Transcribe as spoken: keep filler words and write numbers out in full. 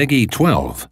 Peggy twelve.